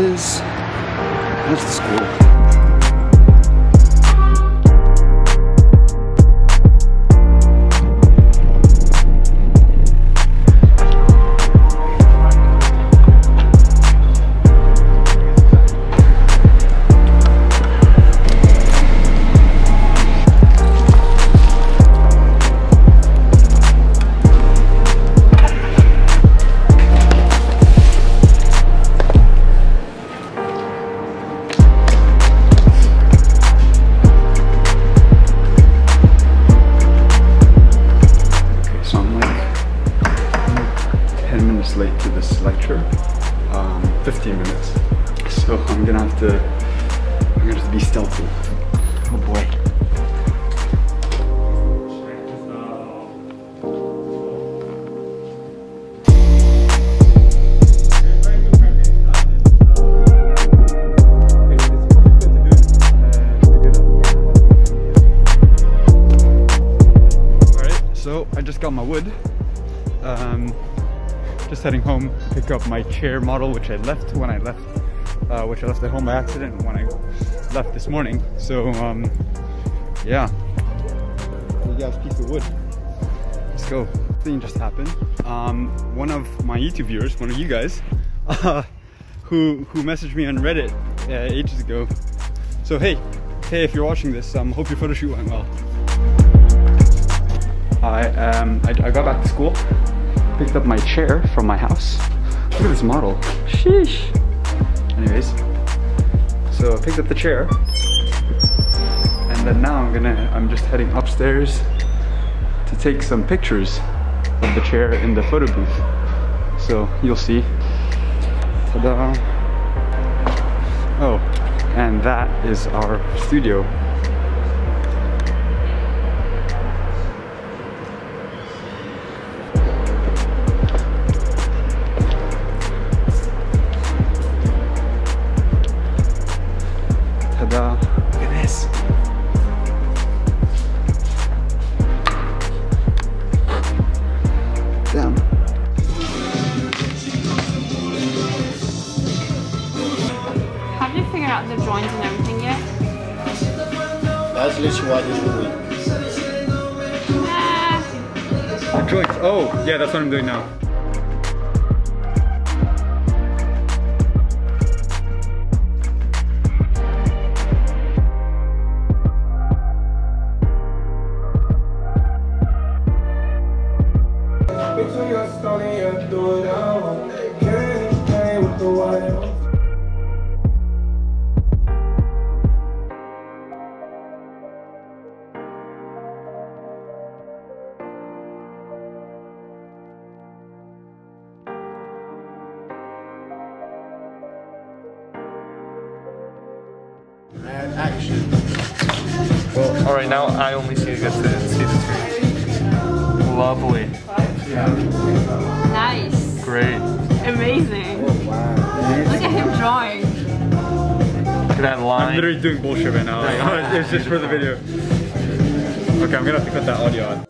is. That's the school. Late to this lecture, 15 minutes. So I'm gonna have to be stealthy. Oh boy. All right, so I just got my wood. Just heading home to pick up my chair model, which I left when I left, at home by accident when I left this morning. So yeah, you guys, piece of wood. Let's go. Thing just happened. One of my YouTube viewers, one of you guys, who messaged me on Reddit ages ago. So hey, if you're watching this, hope your photo shoot went well. I got back to school. Picked up my chair from my house. Look at this model. Sheesh. Anyways, so I picked up the chair, and then now I'm just heading upstairs to take some pictures of the chair in the photo booth. So you'll see. Ta-da! Oh, and that is our studio. Look at this. Damn. Have you figured out the joints and everything yet? That's literally what I'm doing. Nah. The joints. Oh, yeah, that's what I'm doing now. And action. Well, alright, now I only get to see the screen. Lovely. Yeah. Nice. Great. Amazing. Oh, wow. Look at him drawing. Look at that line. I'm literally doing bullshit right now. Like, it's just for the video. Okay, I'm gonna have to cut that audio on.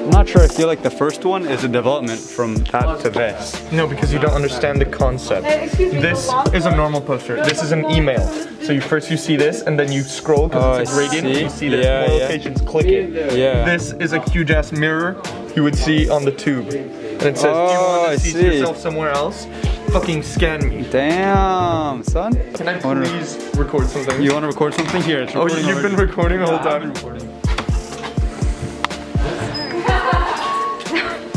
I'm not sure. I feel like the first one is a development from that to this. No, because you don't understand the concept. This is a normal poster. This is an email. So first you see this, and then you scroll because it's like radiant. You see the locations. Click it. Yeah. This is a huge ass mirror you would see on the tube, and it says, "Do you want to see yourself somewhere else? Fucking scan me." Damn, son. Can I please record something? You want to record something here? Oh, you've been recording the whole time.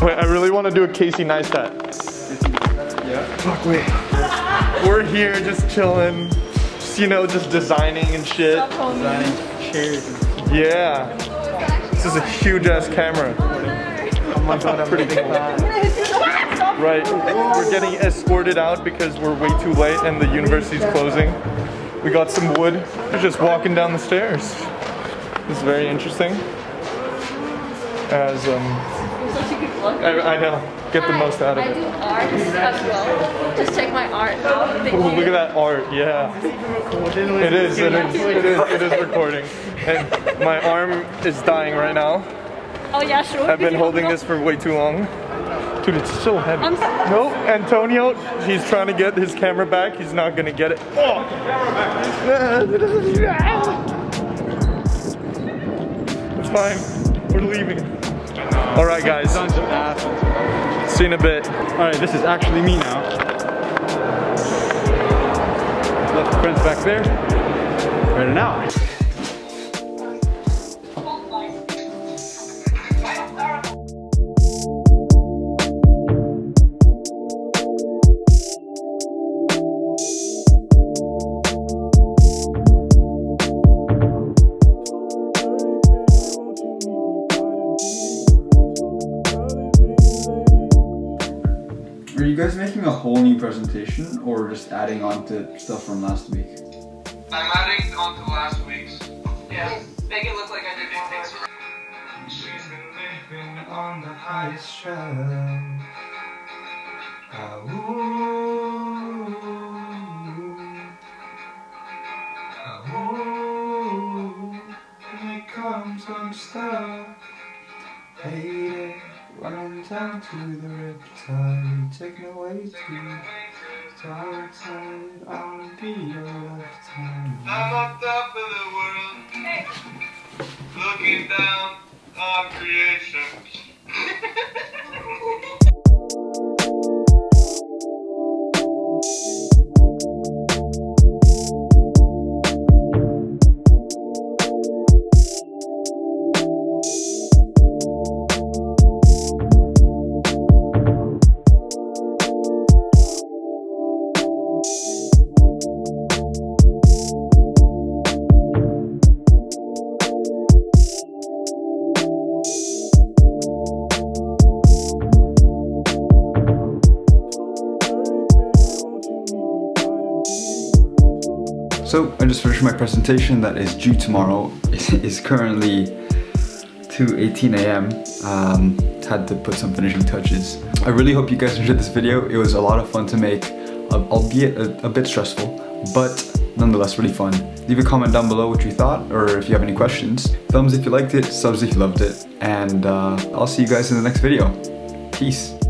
Wait, I really want to do a Casey Neistat. Yeah. Fuck, wait. We're here just chilling, just, you know, just designing and shit. Designing chairs. Yeah. This is a huge ass camera. Oh my god, I'm pretty big. Right. We're getting escorted out because we're way too late and the university's closing. We got some wood. We're just walking down the stairs. It's very interesting. As so she could look. I know. Get the most out of it. I do art as well. Just check my art out. Thank you. Look at that art. Yeah. Is it even recording? It is recording. And my arm is dying right now. Oh yeah, sure. I've been holding this for way too long. Dude, it's so heavy. No, Antonio, he's trying to get his camera back. He's not gonna get it. Oh! It's fine. We're leaving. All right, guys. See you in a bit. All right, this is actually me now. Left the friends back there. Right now. Are you guys making a whole new presentation or just adding on to stuff from last week? I'm adding on to last week's. Yeah, make it look like I did big things. She's been living on the highest shelf. When it comes unstuck, hate it. Running down to the riptide, taking away to the dark side. I wanna be your lifetime. I'm on top of the world, looking down on creation. So I just finished my presentation that is due tomorrow. It is currently 2:18 a.m. Had to put some finishing touches. I really hope you guys enjoyed this video. It was a lot of fun to make, albeit a bit stressful, but nonetheless really fun. Leave a comment down below what you thought or if you have any questions. Thumbs if you liked it, subs if you loved it, and I'll see you guys in the next video. Peace.